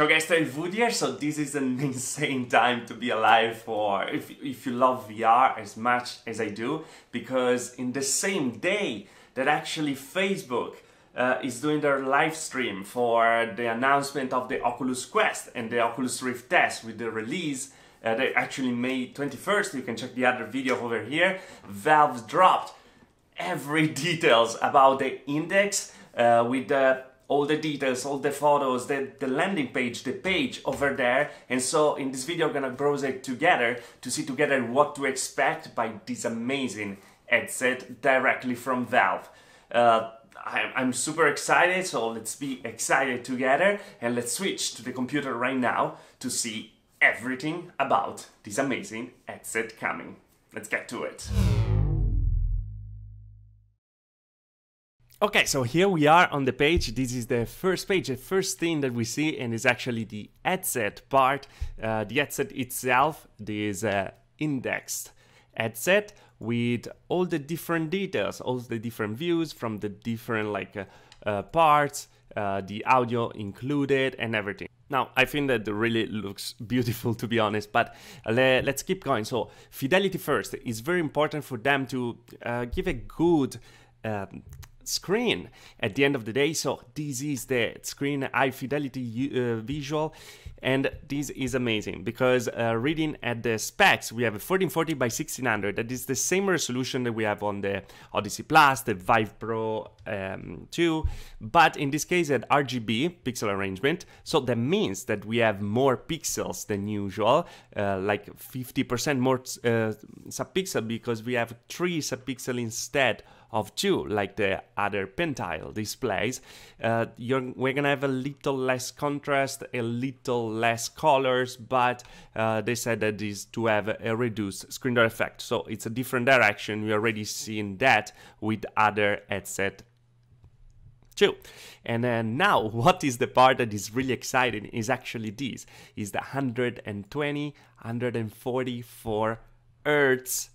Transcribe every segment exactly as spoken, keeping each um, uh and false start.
So guys, Tyriel Wood here, so this is an insane time to be alive for if, if you love V R as much as I do, because in the same day that actually Facebook uh, is doing their live stream for the announcement of the Oculus Quest and the Oculus Rift S with the release, uh, they actually May twenty-first, you can check the other video over here, Valve dropped every details about the Index uh, with the all the details, all the photos, the, the landing page, the page over there. And so in this video, I'm gonna browse it together to see together what to expect by this amazing headset directly from Valve. Uh, I, I'm super excited, so let's be excited together and let's switch to the computer right now to see everything about this amazing headset coming. Let's get to it. Okay, so here we are on the page. This is the first page, the first thing that we see, and is actually the headset part. Uh, the headset itself, this uh, indexed headset with all the different details, all the different views from the different like uh, uh, parts, uh, the audio included and everything. Now, I think that really looks beautiful, to be honest, but le let's keep going. So fidelity first is very important for them to uh, give a good um, screen at the end of the day. So this is the screen, high fidelity uh, visual, and this is amazing because uh, reading at the specs, we have a fourteen forty by sixteen hundred. That is the same resolution that we have on the Odyssey Plus, the Vive Pro um, two, but in this case at R G B pixel arrangement. So that means that we have more pixels than usual, uh, like fifty percent more uh, subpixel, because we have three subpixel instead of two, like the other Pentile displays. Uh, you're, we're gonna have a little less contrast, a little less colors, but uh, they said that is to have a reduced screen door effect. So it's a different direction. We already seen that with other headset too. And uh, now what is the part that is really exciting is actually this, is the one twenty, one forty-four hertz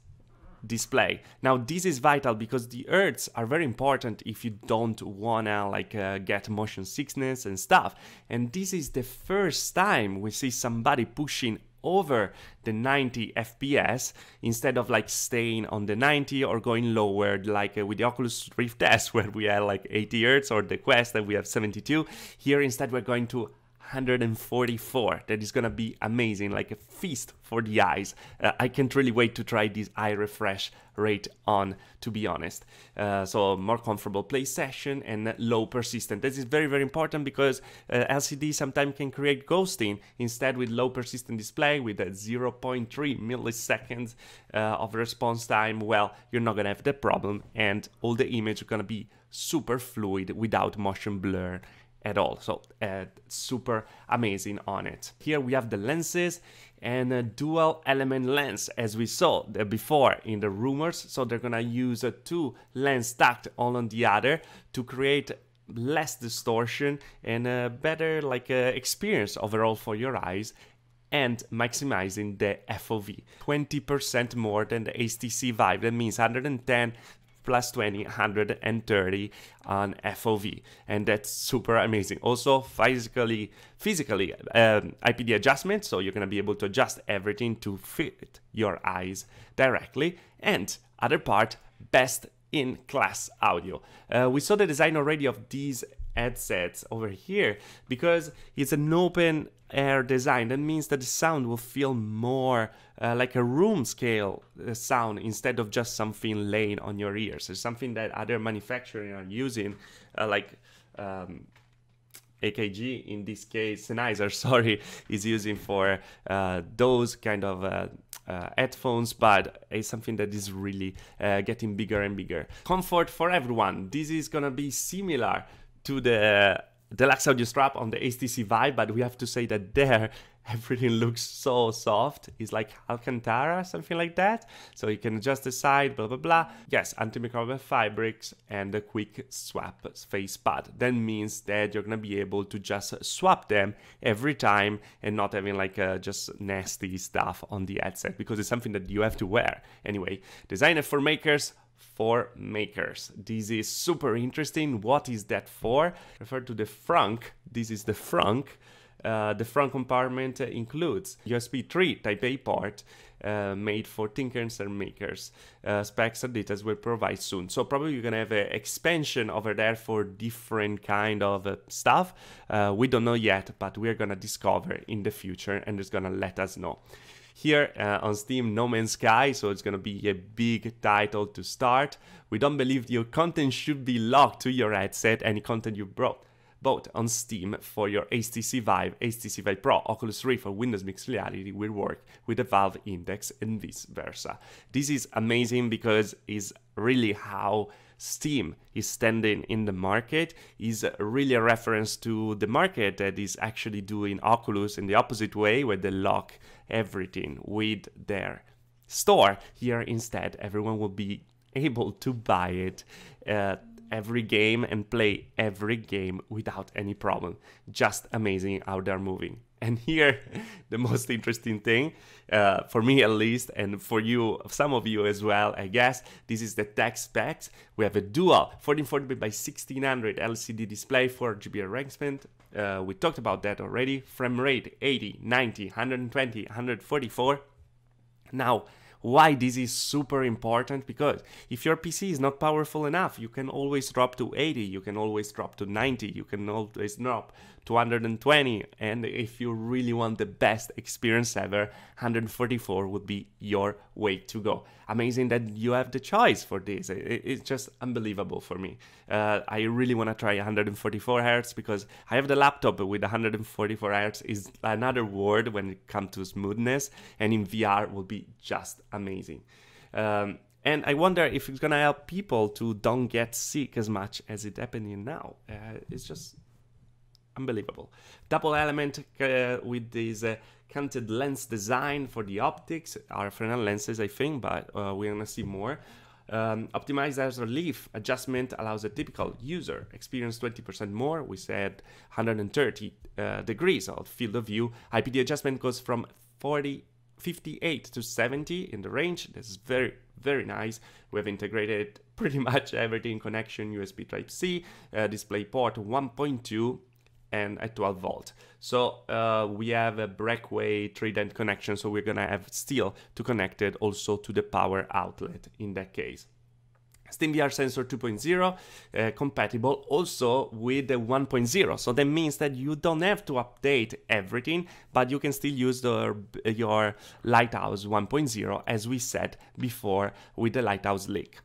display. Now this is vital because the hertz are very important if you don't wanna like uh, get motion sickness and stuff, and this is the first time we see somebody pushing over the ninety F P S instead of like staying on the ninety or going lower, like uh, with the Oculus Rift S where we had like eighty hertz, or the Quest that we have seventy-two. Here instead we're going to one forty-four. That is gonna be amazing, like a feast for the eyes. Uh, I can't really wait to try this eye refresh rate on, to be honest. Uh, so more comfortable play session and low persistent. This is very, very important because uh, L C D sometimes can create ghosting. Instead, with low persistent display, with a zero point three milliseconds uh, of response time, well, you're not gonna have that problem, and all the image are gonna be super fluid without motion blur at all. So uh, super amazing on it. Here we have the lenses and a dual element lens, as we saw before in the rumors. So they're gonna use a two lens stacked all on the other to create less distortion and a better like uh, experience overall for your eyes, and maximizing the F O V twenty percent more than the H T C Vive. That means one ten plus twenty, one thirty on F O V, and that's super amazing. Also physically physically um, I P D adjustment, so you're gonna be able to adjust everything to fit your eyes directly. And other part, best in class audio. Uh, we saw the design already of these headsets over here because it's an open air design. That means that the sound will feel more uh, like a room scale sound instead of just something laying on your ears. It's something that other manufacturers are using, uh, like um, A K G in this case, Sennheiser, sorry, is using for uh, those kind of uh, uh, headphones, but it's something that is really uh, getting bigger and bigger. Comfort for everyone. This is gonna be similar to the Deluxe Audio Strap on the H T C Vive, but we have to say that there everything looks so soft. It's like Alcantara, something like that. So you can adjust the side, blah, blah, blah. Yes, antimicrobial fabrics and a quick swap face pad. That means that you're gonna be able to just swap them every time and not having like uh, just nasty stuff on the headset, because it's something that you have to wear anyway. Designed for makers, for makers. This is super interesting. What is that for? Refer to the frunk. This is the frunk. uh, the front compartment includes U S B three Type A port uh, made for thinkers and makers. Uh, specs and details will provide soon. So probably you're gonna have an expansion over there for different kind of uh, stuff. Uh, we don't know yet, but we're gonna discover in the future, and it's gonna let us know. Here uh, on Steam, No Man's Sky, so it's gonna be a big title to start. We don't believe your content should be locked to your headset, any content you brought. Both on Steam for your H T C Vive, H T C Vive Pro, Oculus Rift, or Windows Mixed Reality will work with the Valve Index and vice versa. This is amazing because it's really how Steam is standing in the market, is really a reference to the market that is actually doing Oculus in the opposite way, where they lock everything with their store. Here instead, everyone will be able to buy it uh, every game and play every game without any problem. Just amazing how they're moving. And here, the most interesting thing, uh, for me at least, and for you, some of you as well, I guess, this is the tech specs. We have a dual fourteen forty by sixteen hundred L C D display, four G B enhancement. Uh, we talked about that already. Frame rate eighty, ninety, one twenty, one forty-four. Now, why this is super important? Because if your P C is not powerful enough, you can always drop to eighty, you can always drop to ninety, you can always drop to one twenty, and if you really want the best experience ever, one forty-four would be your way to go. Amazing that you have the choice for this. It's just unbelievable for me. Uh, I really want to try one forty-four hertz because I have the laptop with one forty-four hertz. Is another word when it comes to smoothness, and in V R will be just amazing. Um, and I wonder if it's gonna help people to don't get sick as much as it's happening now. Uh, it's just unbelievable. Double element uh, with this uh, canted lens design for the optics, our frontal lenses I think, but uh, we're gonna see more. Um, optimized as relief adjustment allows a typical user experience twenty percent more. We said one hundred thirty uh, degrees of field of view. I P D adjustment goes from forty fifty-eight to seventy in the range. This is very, very nice. We have integrated pretty much everything: connection, U S B Type C, uh, display port one point two, and at twelve volt. So uh, we have a breakaway trident connection, so we're gonna have still to connect it also to the power outlet in that case. SteamVR sensor two point oh uh, compatible also with the one point oh, so that means that you don't have to update everything, but you can still use the, your Lighthouse one point oh as we said before with the Lighthouse leak.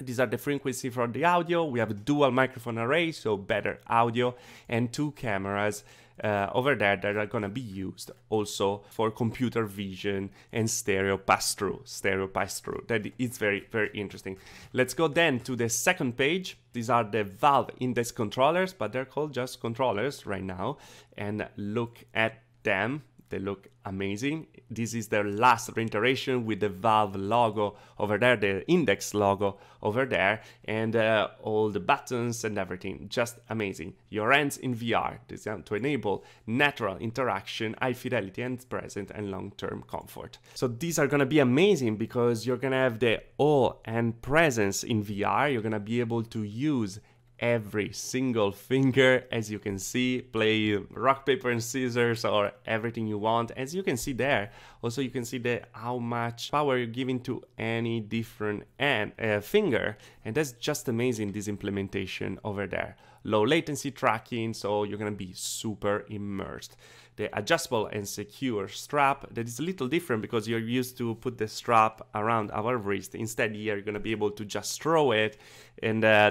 These are the frequency for the audio. We have a dual microphone array, so better audio, and two cameras uh, over there that are gonna be used also for computer vision and stereo pass-through. Stereo pass-through, that is very, very interesting. Let's go then to the second page. These are the Valve Index controllers, but they're called just controllers right now. And look at them. They look amazing. This is their last reiteration with the Valve logo over there, the Index logo over there, and uh, all the buttons and everything. Just amazing. Your hands in V R, designed to enable natural interaction, high fidelity and present and long-term comfort. So these are gonna be amazing because you're gonna have the awe and presence in V R. You're gonna be able to use every single finger, as you can see, play rock, paper and scissors or everything you want, as you can see there. Also you can see that how much power you're giving to any different hand, uh, finger, and that's just amazing, this implementation over there. Low latency tracking, so you're gonna be super immersed. The adjustable and secure strap, that is a little different because you're used to put the strap around our wrist. Instead here you're gonna be able to just throw it and uh,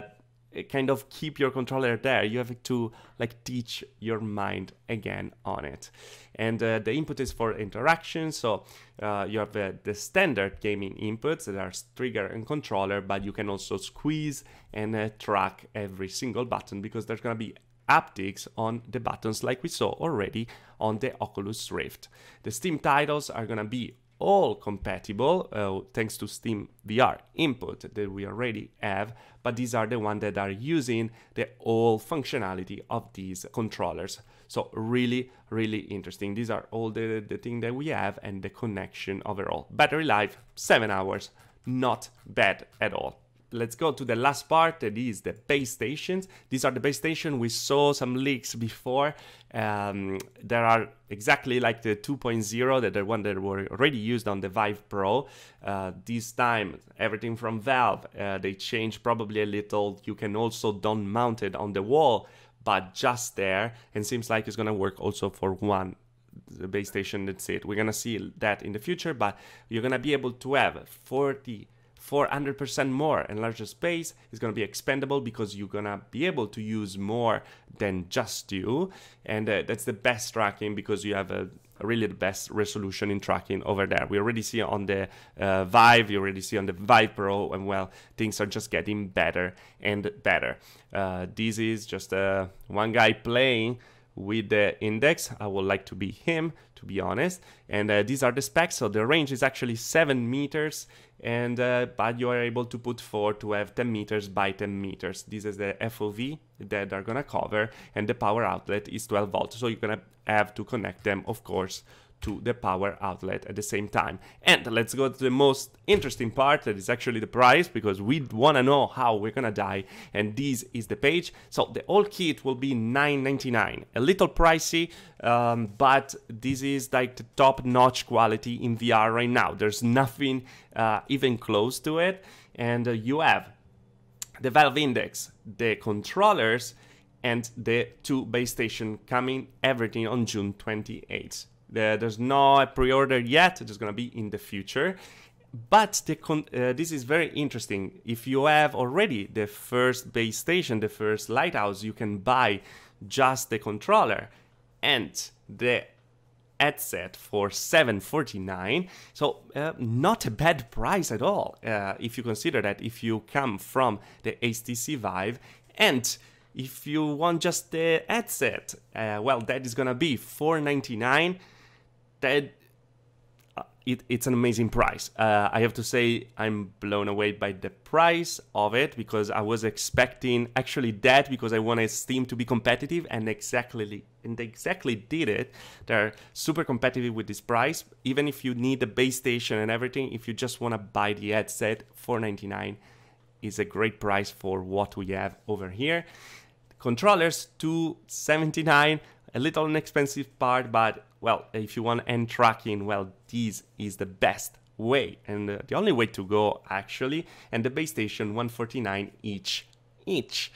kind of keep your controller there. You have to like teach your mind again on it. And uh, the input is for interaction, so uh, you have uh, the standard gaming inputs that are trigger and controller, but you can also squeeze and uh, track every single button because there's gonna be haptics on the buttons like we saw already on the Oculus Rift. The Steam titles are gonna be all compatible uh, thanks to SteamVR input that we already have, but these are the ones that are using the all functionality of these controllers. So really, really interesting. These are all the, the thing that we have and the connection overall. Battery life, seven hours, not bad at all. let's go to the last part, that is the base stations. These are the base stations. We saw some leaks before. Um, there are exactly like the two point oh, that the one that were already used on the Vive Pro. Uh, this time, everything from Valve. Uh, they changed probably a little. You can also don't mount it on the wall, but just there. And seems like it's gonna work also for one. The base station, that's it. We're gonna see that in the future, but you're gonna be able to have forty, four hundred percent more and larger space. It's gonna be expandable because you're gonna be able to use more than just you, and uh, that's the best tracking because you have a, a really the best resolution in tracking over there. We already see on the uh, Vive, you already see on the Vive Pro, and well, things are just getting better and better. Uh, this is just uh, one guy playing with the Index. I would like to be him, to be honest. And uh, these are the specs. So the range is actually seven meters, and uh, but you are able to put four to have ten meters by ten meters. This is the F O V that they're gonna cover, and the power outlet is twelve volts, so you're gonna have to connect them, of course, to the power outlet at the same time. And let's go to the most interesting part, that is actually the price, because we wanna know how we're gonna die. And this is the page. So the whole kit will be nine ninety-nine, a little pricey, um, but this is like the top-notch quality in V R right now. There's nothing uh, even close to it. And uh, you have the Valve Index, the controllers, and the two base station coming, everything on June twenty-eighth. There's no pre-order yet, it's gonna be in the future. But the con uh, this is very interesting. If you have already the first base station, the first lighthouse, you can buy just the controller and the headset for seven forty-nine. So uh, not a bad price at all, uh, if you consider that if you come from the H T C Vive. And if you want just the headset, uh, well, that is gonna be four ninety-nine. That uh, it, it's an amazing price. Uh, I have to say I'm blown away by the price of it, because I was expecting actually that, because I wanted Steam to be competitive, and exactly and they exactly did it. They're super competitive with this price. Even if you need the base station and everything, if you just want to buy the headset, four ninety-nine is a great price for what we have over here. Controllers, two seventy-nine. A little inexpensive part, but well, if you want end tracking, well, this is the best way and uh, the only way to go, actually. And the base station, one forty-nine each. Each.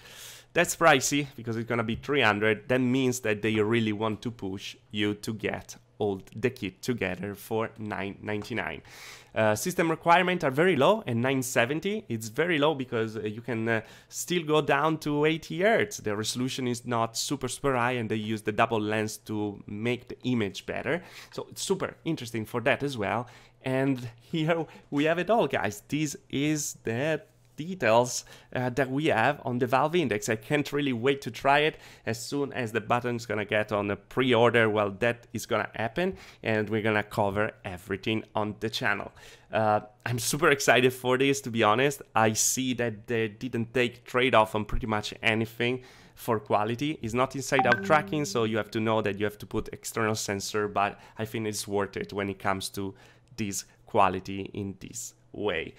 That's pricey because it's gonna be three hundred. That means that they really want to push you to get all the kit together for nine ninety-nine. Uh, system requirements are very low, and nine seventy. It's very low because uh, you can uh, still go down to eighty hertz. The resolution is not super super high, and they use the double lens to make the image better. So it's super interesting for that as well. And here we have it all, guys. This is the details uh, that we have on the Valve Index. I can't really wait to try it. As soon as the button's gonna get on a pre-order, well, that is gonna happen, and we're gonna cover everything on the channel. Uh, I'm super excited for this, to be honest. I see that they didn't take trade-off on pretty much anything for quality. It's not inside-out tracking, so you have to know that you have to put external sensor, but I think it's worth it when it comes to this quality in this way.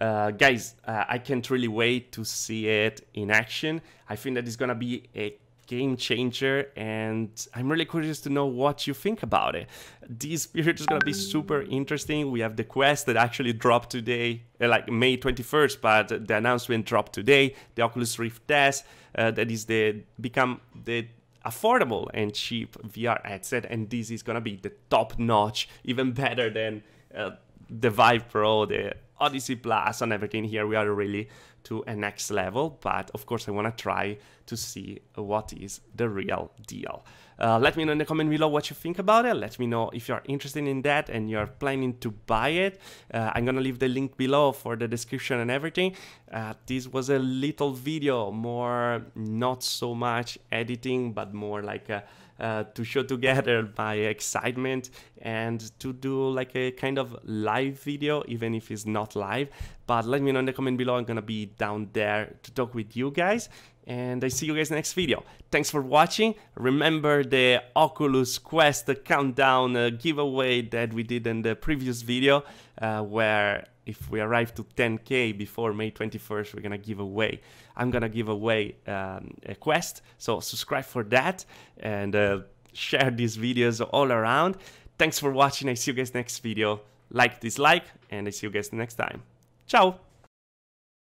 Uh, guys, uh, I can't really wait to see it in action. I think that it's gonna be a game changer, and I'm really curious to know what you think about it. This period is gonna be super interesting. We have the Quest that actually dropped today, like May twenty-first, but the announcement dropped today. The Oculus Rift S, uh, that is the become the affordable and cheap V R headset, and this is gonna be the top-notch, even better than uh, the Vive Pro, the Odyssey Plus, and everything. Here we are really to a next level, but of course I want to try to see what is the real deal. Uh, let me know in the comment below what you think about it. Let me know if you're interested in that and you're planning to buy it. Uh, I'm gonna leave the link below for the description and everything. Uh, this was a little video, more not so much editing, but more like a Uh, to show together my excitement and to do like a kind of live video, even if it's not live. But let me know in the comment below. I'm gonna be down there to talk with you guys, and I see you guys in the next video. Thanks for watching. Remember the Oculus Quest countdown uh, giveaway that we did in the previous video, uh, where if we arrive to ten K before May twenty-first, we're gonna give away, I'm gonna give away um, a Quest, so subscribe for that, and uh, share these videos all around. Thanks for watching, I see you guys next video. Like, dislike, and I see you guys next time. Ciao!